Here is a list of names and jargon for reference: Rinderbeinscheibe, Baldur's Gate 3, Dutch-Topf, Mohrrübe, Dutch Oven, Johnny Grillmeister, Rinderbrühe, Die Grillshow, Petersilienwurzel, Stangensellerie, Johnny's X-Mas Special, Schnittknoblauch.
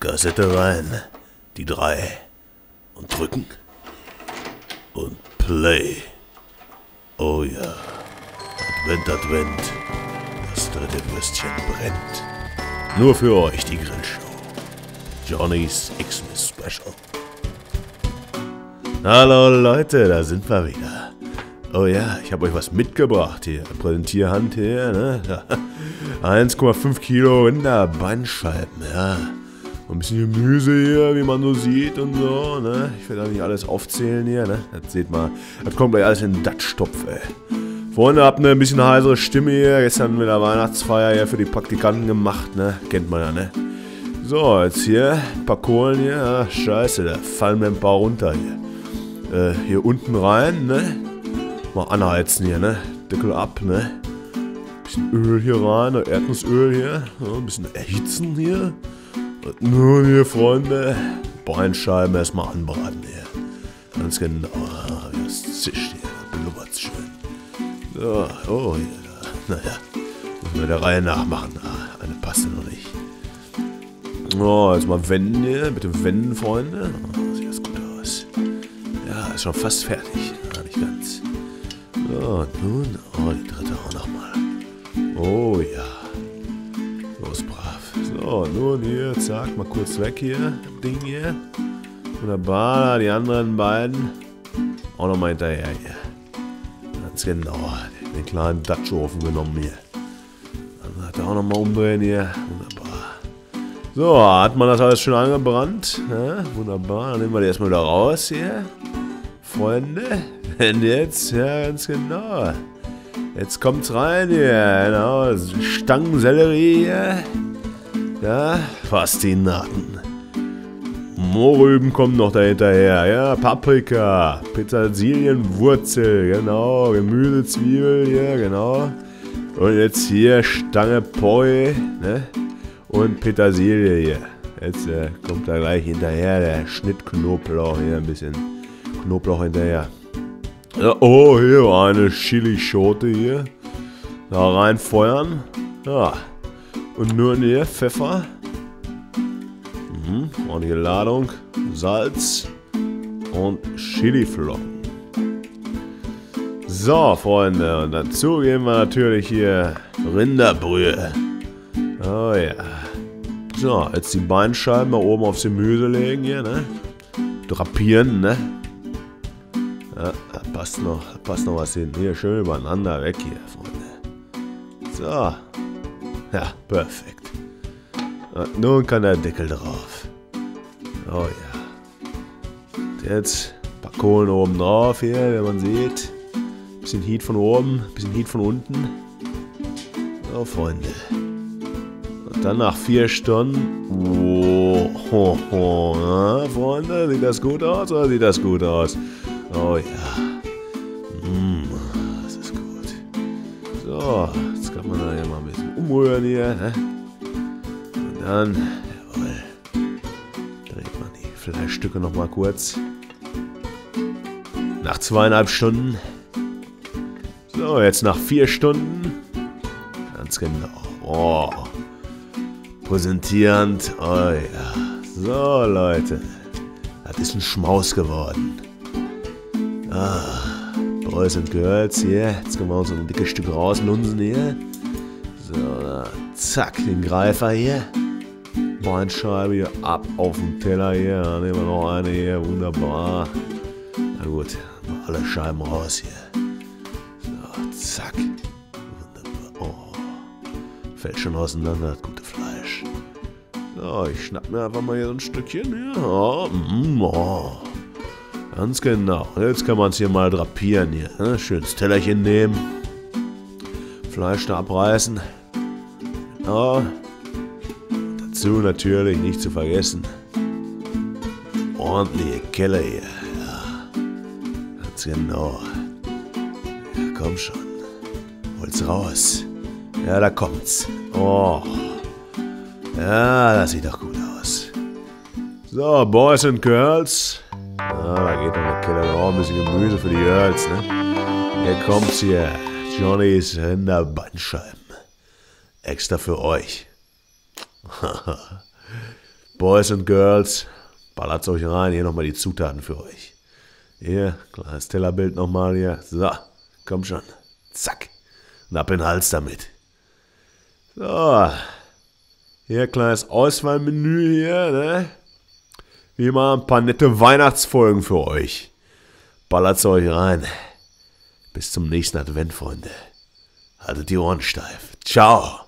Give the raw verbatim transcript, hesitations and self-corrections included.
Kassette rein, die drei. Und drücken. Und play. Oh ja. Advent, Advent. Das dritte Würstchen brennt. Nur für euch die Grillshow. Johnny's X-Mas Special. Hallo Leute, da sind wir wieder. Oh ja, ich habe euch was mitgebracht hier. Präsentierhand hier, ne? eins Komma fünf Kilo Rinderbeinscheiben, ja. Ein bisschen Gemüse hier, wie man so sieht und so, ne? Ich werde da nicht alles aufzählen hier, ne? Das seht mal. Das kommt gleich alles in den Dutch-Topf, ey. Freunde, habt eine bisschen heisere Stimme hier. Gestern mit der Weihnachtsfeier hier für die Praktikanten gemacht, ne? Kennt man ja, ne? So, jetzt hier, ein paar Kohlen hier. Ach, scheiße, da fallen mir ein paar runter hier. Äh, hier unten rein, ne? Mal anheizen hier, ne? Deckel ab, ne? Ein bisschen Öl hier rein, Erdnussöl hier. Ja, ein bisschen erhitzen hier. Nun hier, Freunde, Beinscheiben erstmal anbraten hier. Ganz genau, das zischt hier, blubbert's schön. So, oh, hier, da. Naja, müssen wir der Reihe nachmachen. Ah, eine passt noch nicht. Oh, jetzt mal wenden hier, bitte wenden, Freunde. Oh, sieht das gut aus. Ja, ist schon fast fertig. Ah, nicht ganz. So, nun, oh, die dritte auch nochmal. Oh, ja. Los, brav. So, nun hier, zack, mal kurz weg hier, Ding hier. Wunderbar, die anderen beiden auch nochmal hinterher hier. Ganz genau, den kleinen Dutch Oven genommen hier. Dann hat er auch nochmal umdrehen hier, wunderbar. So, hat man das alles schon angebrannt, ja, wunderbar, dann nehmen wir die erstmal wieder raus hier. Freunde, und jetzt, ja ganz genau. Jetzt kommt's rein hier, genau, Stangensellerie hier. Ja, Pastinaken. Mohrrüben kommen noch dahinterher. Ja, Paprika, Petersilienwurzel, genau, Gemüsezwiebel, ja, genau. Und jetzt hier Stange Porree, ne? Und Petersilie hier. Jetzt äh, kommt da gleich hinterher der Schnittknoblauch hier, ein bisschen Knoblauch hinterher. Ja, oh, hier eine Chilischote hier. Da reinfeuern. Ja. Und nur hier Pfeffer, mhm, ordentliche Ladung, Salz und Chiliflocken. So, Freunde, und dazu geben wir natürlich hier Rinderbrühe. Oh ja. So, jetzt die Beinscheiben mal oben aufs Gemüse legen hier, ne? Drapieren, ne? Ja, da passt noch, da passt noch was hin. Hier, schön übereinander weg hier, Freunde. So. Ja, perfekt. Und nun kann der Deckel drauf. Oh ja. Und jetzt ein paar Kohlen oben drauf hier, wie man sieht. Ein bisschen Heat von oben, ein bisschen Heat von unten. So, Freunde. Und dann nach vier Stunden. Oh, ho, ho, na, Freunde, sieht das gut aus oder sieht das gut aus? Oh ja. Mm, das ist gut. So, jetzt kann man da ja mal ein bisschen umrühren hier, ne? Und dann, jawohl, dreht man die Fleischstücke noch mal kurz. Nach zweieinhalb Stunden. So, jetzt nach vier Stunden. Ganz genau. Oh. Präsentierend. Oh ja. So, Leute. Das ist ein Schmaus geworden. Ah, Boys and Girls hier. Jetzt können wir uns so ein dickes Stück rauslunsen hier. So, zack, den Greifer hier. Beinscheibe hier, ab auf den Teller hier. Dann nehmen wir noch eine hier, wunderbar. Na gut, mal alle Scheiben raus hier. So, zack. Wunderbar. Oh, fällt schon auseinander, das gute Fleisch. So, ich schnapp mir einfach mal hier so ein Stückchen hier. Oh, mm, oh. Ganz genau. Jetzt kann man es hier mal drapieren hier. Schönes Tellerchen nehmen. Fleisch da abreißen. Ja. Dazu natürlich nicht zu vergessen. Ordentliche Kelle hier. Ja. Ganz genau. Ja, komm schon. Hol's raus. Ja, da kommt's. Oh. Ja, das sieht doch gut aus. So, Boys and Girls. Ja, da geht noch eine Kelle. Oh, ein bisschen Gemüse für die Girls, ne? Hier kommt's hier. Johnny's Rinderbeinscheiben. Extra für euch. Boys and Girls, ballert euch rein. Hier nochmal die Zutaten für euch. Hier, kleines Tellerbild nochmal hier. So, komm schon. Zack. Und ab in den Hals damit. So. Hier, kleines Auswahlmenü hier, ne? Wie immer ein paar nette Weihnachtsfolgen für euch. Ballert's euch rein. Bis zum nächsten Advent, Freunde. Haltet die Ohren steif. Ciao.